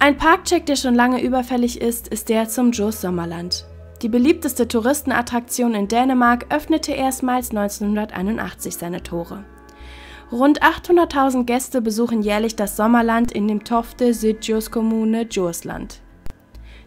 Ein Parkcheck, der schon lange überfällig ist, ist der zum Djurs Sommerland. Die beliebteste Touristenattraktion in Dänemark öffnete erstmals 1981 seine Tore. Rund 800.000 Gäste besuchen jährlich das Sommerland in dem Tofte Syddjurs-Kommune Djursland.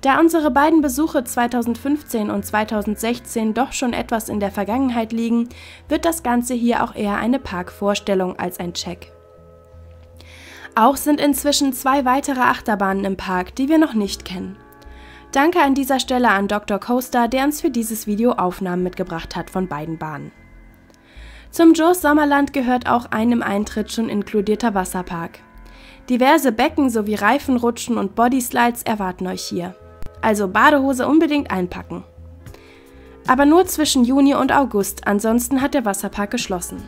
Da unsere beiden Besuche 2015 und 2016 doch schon etwas in der Vergangenheit liegen, wird das Ganze hier auch eher eine Parkvorstellung als ein Check. Auch sind inzwischen 2 weitere Achterbahnen im Park, die wir noch nicht kennen. Danke an dieser Stelle an Dr. Coaster, der uns für dieses Video Aufnahmen mitgebracht hat von beiden Bahnen. Zum Djurs Sommerland gehört auch ein im Eintritt schon inkludierter Wasserpark. Diverse Becken sowie Reifenrutschen und Bodyslides erwarten euch hier. Also Badehose unbedingt einpacken. Aber nur zwischen Juni und August, ansonsten hat der Wasserpark geschlossen.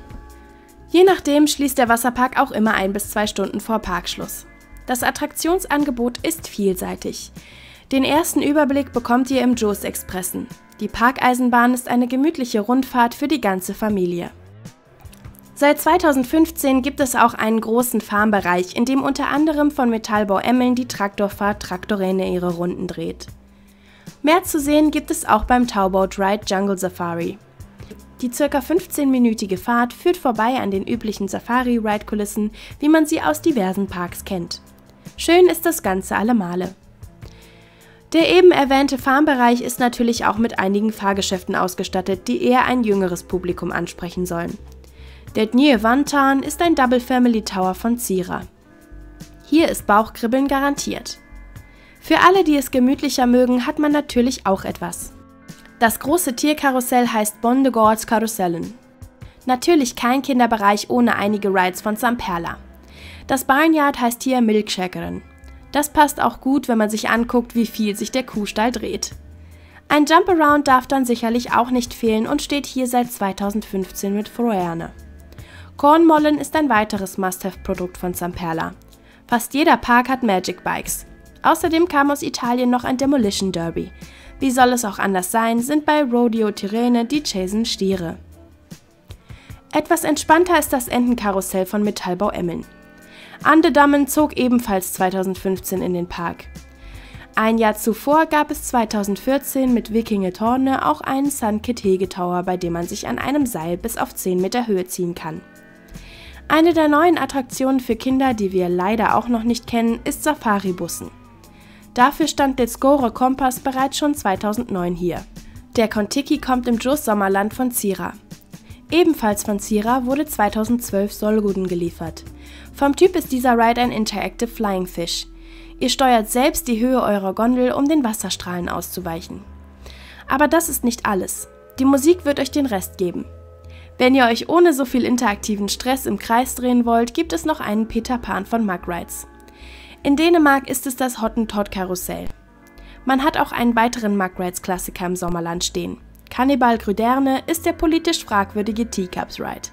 Je nachdem schließt der Wasserpark auch immer 1 bis 2 Stunden vor Parkschluss. Das Attraktionsangebot ist vielseitig. Den ersten Überblick bekommt ihr im Djurs Expressen. Die Parkeisenbahn ist eine gemütliche Rundfahrt für die ganze Familie. Seit 2015 gibt es auch einen großen Farmbereich, in dem unter anderem von Metallbau Emmeln die Traktorfahrt Traktoräne ihre Runden dreht. Mehr zu sehen gibt es auch beim Tau-Boat Ride Jungle Safari. Die ca. 15-minütige Fahrt führt vorbei an den üblichen Safari-Ride-Kulissen, wie man sie aus diversen Parks kennt. Schön ist das Ganze allemale. Der eben erwähnte Farmbereich ist natürlich auch mit einigen Fahrgeschäften ausgestattet, die eher ein jüngeres Publikum ansprechen sollen. Der Dniewantan ist ein Double Family Tower von Zira. Hier ist Bauchkribbeln garantiert. Für alle, die es gemütlicher mögen, hat man natürlich auch etwas. Das große Tierkarussell heißt Bondegords Karussellen. Natürlich kein Kinderbereich ohne einige Rides von Zamperla. Das Barnyard heißt hier Milchschäkern. Das passt auch gut, wenn man sich anguckt, wie viel sich der Kuhstall dreht. Ein Jumparound darf dann sicherlich auch nicht fehlen und steht hier seit 2015 mit Froerne. Kornmollen ist ein weiteres Must-Have-Produkt von Zamperla. Fast jeder Park hat Magic Bikes. Außerdem kam aus Italien noch ein Demolition Derby. Wie soll es auch anders sein, sind bei Rodeo Tyrene die Chasen Stiere. Etwas entspannter ist das Entenkarussell von Metallbau Emmeln. Andedammen zog ebenfalls 2015 in den Park. Ein Jahr zuvor gab es 2014 mit Vikingetorne auch einen Sankt-Ketege-Tower, bei dem man sich an einem Seil bis auf 10 Meter Höhe ziehen kann. Eine der neuen Attraktionen für Kinder, die wir leider auch noch nicht kennen, ist Safari-Bussen. Dafür stand der Score Compass bereits schon 2009 hier. Der Kontiki kommt im Djurs Sommerland von Zira. Ebenfalls von Zira wurde 2012 Solguden geliefert. Vom Typ ist dieser Ride ein Interactive Flying Fish. Ihr steuert selbst die Höhe eurer Gondel, um den Wasserstrahlen auszuweichen. Aber das ist nicht alles. Die Musik wird euch den Rest geben. Wenn ihr euch ohne so viel interaktiven Stress im Kreis drehen wollt, gibt es noch einen Peter Pan von Mug Rides. In Dänemark ist es das Hottentot Karussell. Man hat auch einen weiteren Mug Rides Klassiker im Sommerland stehen. Cannibal Grüderne ist der politisch fragwürdige Teacups Ride.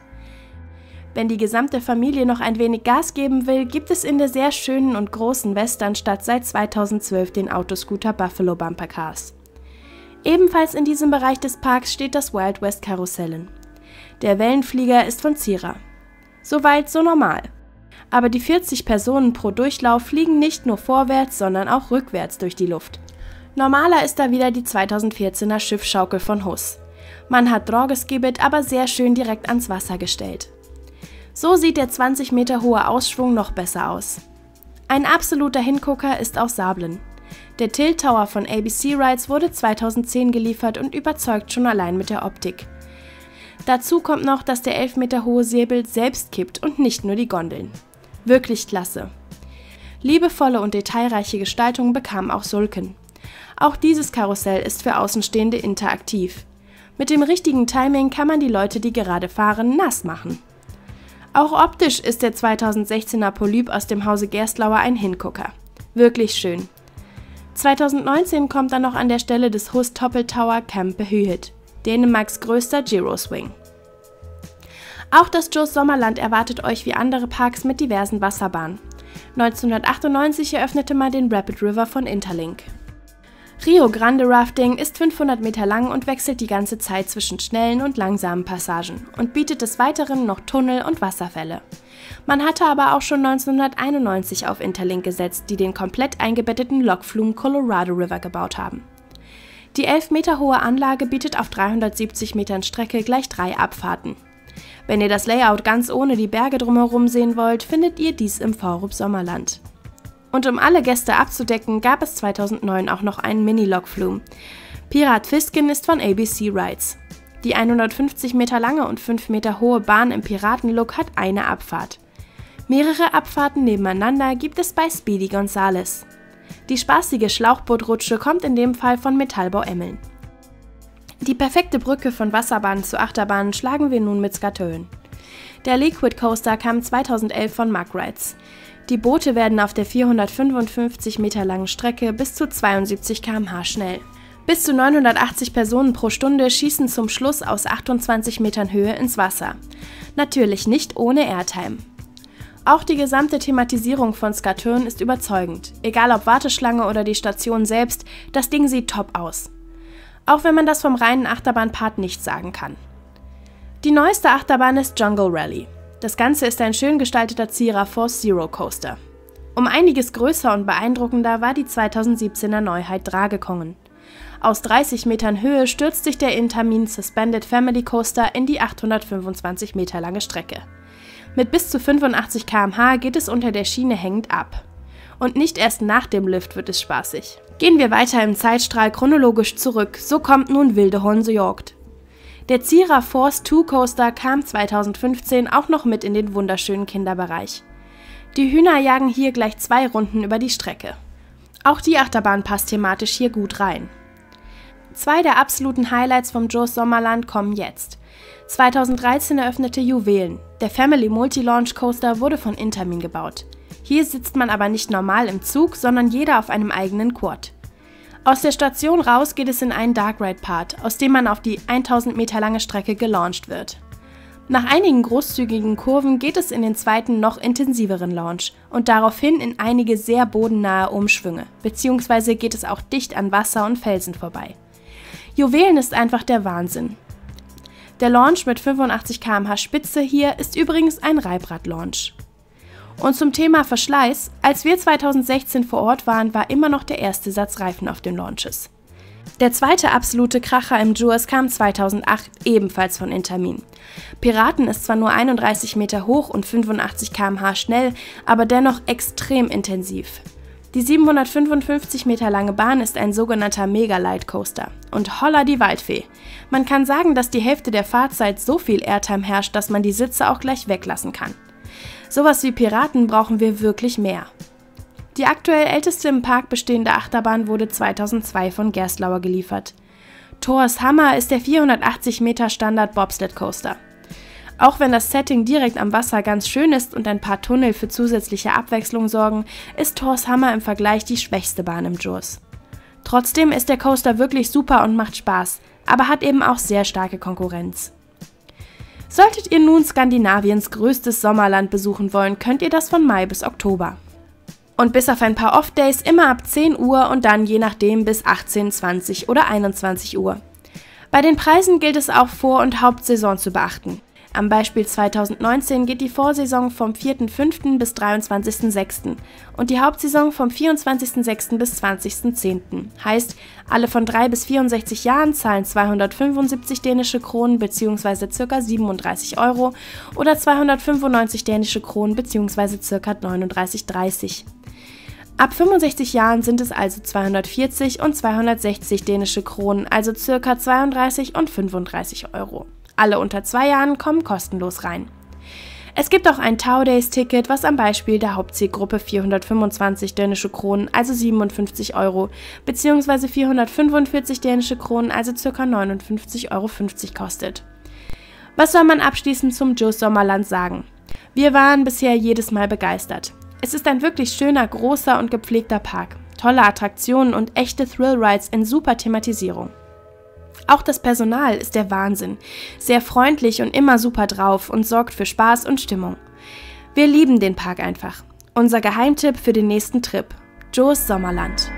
Wenn die gesamte Familie noch ein wenig Gas geben will, gibt es in der sehr schönen und großen Westernstadt seit 2012 den Autoscooter Buffalo Bumper Cars. Ebenfalls in diesem Bereich des Parks steht das Wild West Karussellen. Der Wellenflieger ist von Zira. Soweit so normal. Aber die 40 Personen pro Durchlauf fliegen nicht nur vorwärts, sondern auch rückwärts durch die Luft. Normaler ist da wieder die 2014er Schiffschaukel von Huss. Man hat Drogesgebet aber sehr schön direkt ans Wasser gestellt. So sieht der 20 Meter hohe Ausschwung noch besser aus. Ein absoluter Hingucker ist auch Sablen. Der Tilt Tower von ABC Rides wurde 2010 geliefert und überzeugt schon allein mit der Optik. Dazu kommt noch, dass der 11 Meter hohe Säbel selbst kippt und nicht nur die Gondeln. Wirklich klasse. Liebevolle und detailreiche Gestaltung bekam auch Sulken. Auch dieses Karussell ist für Außenstehende interaktiv. Mit dem richtigen Timing kann man die Leute, die gerade fahren, nass machen. Auch optisch ist der 2016er Polyp aus dem Hause Gerstlauer ein Hingucker. Wirklich schön. 2019 kommt dann noch an der Stelle des Hus Toppeltower Camp Behyhet, Dänemarks größter Gyroswing. Auch das Djurs Sommerland erwartet euch wie andere Parks mit diversen Wasserbahnen. 1998 eröffnete man den Rapid River von Interlink. Rio Grande Rafting ist 500 Meter lang und wechselt die ganze Zeit zwischen schnellen und langsamen Passagen und bietet des Weiteren noch Tunnel und Wasserfälle. Man hatte aber auch schon 1991 auf Interlink gesetzt, die den komplett eingebetteten Log-Flume Colorado River gebaut haben. Die 11 Meter hohe Anlage bietet auf 370 Metern Strecke gleich 3 Abfahrten. Wenn ihr das Layout ganz ohne die Berge drumherum sehen wollt, findet ihr dies im Djurs Sommerland. Und um alle Gäste abzudecken, gab es 2009 auch noch einen Mini-Log-Flume. Pirat Fiskin ist von ABC Rides. Die 150 Meter lange und 5 Meter hohe Bahn im Piraten-Look hat eine Abfahrt. Mehrere Abfahrten nebeneinander gibt es bei Speedy Gonzales. Die spaßige Schlauchbootrutsche kommt in dem Fall von Metallbau Emmeln. Die perfekte Brücke von Wasserbahn zu Achterbahn schlagen wir nun mit Skatönen. Der Liquid Coaster kam 2011 von Mack Rides. Die Boote werden auf der 455 Meter langen Strecke bis zu 72 km/h schnell. Bis zu 980 Personen pro Stunde schießen zum Schluss aus 28 Metern Höhe ins Wasser. Natürlich nicht ohne Airtime. Auch die gesamte Thematisierung von Skatönen ist überzeugend. Egal ob Warteschlange oder die Station selbst, das Ding sieht top aus. Auch wenn man das vom reinen Achterbahnpart nicht sagen kann. Die neueste Achterbahn ist Jungle Rally. Das Ganze ist ein schön gestalteter Zierer Force Zero Coaster. Um einiges größer und beeindruckender war die 2017er Neuheit Dragekongen. Aus 30 Metern Höhe stürzt sich der Intamin Suspended Family Coaster in die 825 Meter lange Strecke. Mit bis zu 85 km/h geht es unter der Schiene hängend ab. Und nicht erst nach dem Lift wird es spaßig. Gehen wir weiter im Zeitstrahl chronologisch zurück, so kommt nun Wilde Hornsjagd. Der Zira Force 2 Coaster kam 2015 auch noch mit in den wunderschönen Kinderbereich. Die Hühner jagen hier gleich 2 Runden über die Strecke. Auch die Achterbahn passt thematisch hier gut rein. 2 der absoluten Highlights vom Djurs Sommerland kommen jetzt. 2013 eröffnete Juvelen. Der Family Multi-Launch Coaster wurde von Intamin gebaut. Hier sitzt man aber nicht normal im Zug, sondern jeder auf einem eigenen Quad. Aus der Station raus geht es in einen Dark Ride Part, aus dem man auf die 1000 Meter lange Strecke gelauncht wird. Nach einigen großzügigen Kurven geht es in den zweiten, noch intensiveren Launch und daraufhin in einige sehr bodennahe Umschwünge, beziehungsweise geht es auch dicht an Wasser und Felsen vorbei. Juvelen ist einfach der Wahnsinn. Der Launch mit 85 km/h Spitze hier ist übrigens ein Reibrad-Launch. Und zum Thema Verschleiß, als wir 2016 vor Ort waren, war immer noch der erste Satz Reifen auf den Launches. Der zweite absolute Kracher im Djurs kam 2008 ebenfalls von Intamin. Piraten ist zwar nur 31 Meter hoch und 85 km/h schnell, aber dennoch extrem intensiv. Die 755 Meter lange Bahn ist ein sogenannter Mega-Light-Coaster. Und holla die Waldfee! Man kann sagen, dass die Hälfte der Fahrzeit so viel Airtime herrscht, dass man die Sitze auch gleich weglassen kann. Sowas wie Piraten brauchen wir wirklich mehr. Die aktuell älteste im Park bestehende Achterbahn wurde 2002 von Gerstlauer geliefert. Thor's Hammer ist der 480 Meter Standard-Bobsled-Coaster. Auch wenn das Setting direkt am Wasser ganz schön ist und ein paar Tunnel für zusätzliche Abwechslung sorgen, ist Thor's Hammer im Vergleich die schwächste Bahn im Djurs. Trotzdem ist der Coaster wirklich super und macht Spaß, aber hat eben auch sehr starke Konkurrenz. Solltet ihr nun Skandinaviens größtes Sommerland besuchen wollen, könnt ihr das von Mai bis Oktober. Und bis auf ein paar Off-Days immer ab 10 Uhr und dann je nachdem bis 18, 20 oder 21 Uhr. Bei den Preisen gilt es auch Vor- und Hauptsaison zu beachten. Am Beispiel 2019 geht die Vorsaison vom 4.5. bis 23.6. und die Hauptsaison vom 24.6. bis 20.10. Heißt, alle von 3 bis 64 Jahren zahlen 275 dänische Kronen bzw. ca. 37 € oder 295 dänische Kronen bzw. ca. 39,30 €. Ab 65 Jahren sind es also 240 und 260 dänische Kronen, also ca. 32 und 35 €. Alle unter 2 Jahren kommen kostenlos rein. Es gibt auch ein Tau-Days-Ticket, was am Beispiel der Hauptzielgruppe 425 dänische Kronen, also 57 € bzw. 445 dänische Kronen, also ca. 59,50 € kostet. Was soll man abschließend zum Djurs Sommerland sagen? Wir waren bisher jedes Mal begeistert. Es ist ein wirklich schöner, großer und gepflegter Park. Tolle Attraktionen und echte Thrill-Rides in super Thematisierung. Auch das Personal ist der Wahnsinn, sehr freundlich und immer super drauf und sorgt für Spaß und Stimmung. Wir lieben den Park einfach. Unser Geheimtipp für den nächsten Trip: Djurs Sommerland.